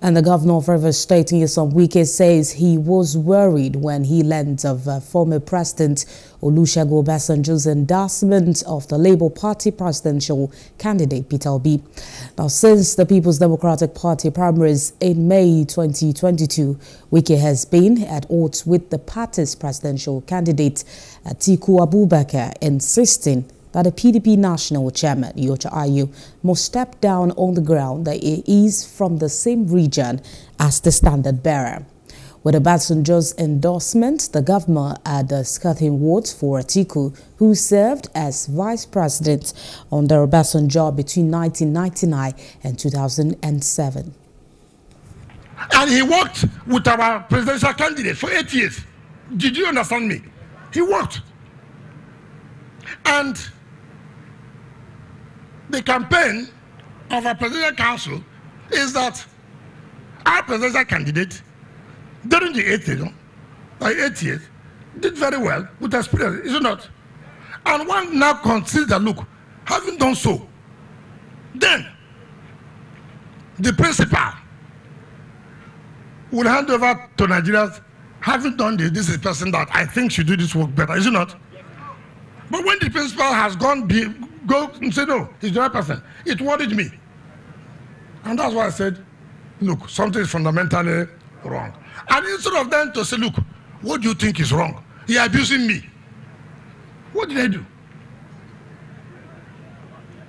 And the governor of Rivers State, Nyesom Wike, says he was worried when he learned of former President Olusegun Obasanjo's endorsement of the Labour Party presidential candidate Peter Obi. Now, since the People's Democratic Party primaries in May 2022, Wike has been at odds with the party's presidential candidate Atiku Abubakar, insisting that the PDP national chairman, Yocha Ayu, must step down on the ground that he is from the same region as the standard bearer. With Obasanjo's endorsement, the governor had scathing words for Atiku, who served as vice president on the Roberson job between 1999 and 2007. And he worked with our presidential candidate for 8 years. Did you understand me? He worked. And the campaign of our presidential council is that our presidential candidate during the 8 years did very well with experience, is it not? And one now considers that, look, having done so, then the principal will hand over to Nigerians, having done this, this is the person that I think should do this work better, is it not? But when the principal has gone, go and say, no, he's the right person, it worried me. And that's why I said, look, something is fundamentally wrong. And instead of them to say, look, what do you think is wrong? You're abusing me. What did I do?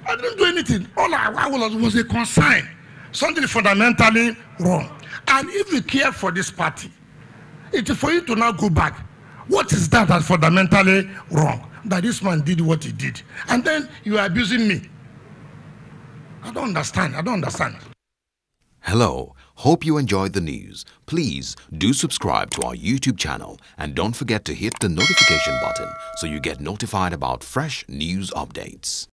I didn't do anything. All I was a concern. Something fundamentally wrong. And if you care for this party, it is for you to now go back. What is that that's fundamentally wrong? That this man did what he did, and then you are abusing me. I don't understand. I don't understand. Hello. Hope you enjoyed the news. Please do subscribe to our YouTube channel and don't forget to hit the notification button so you get notified about fresh news updates.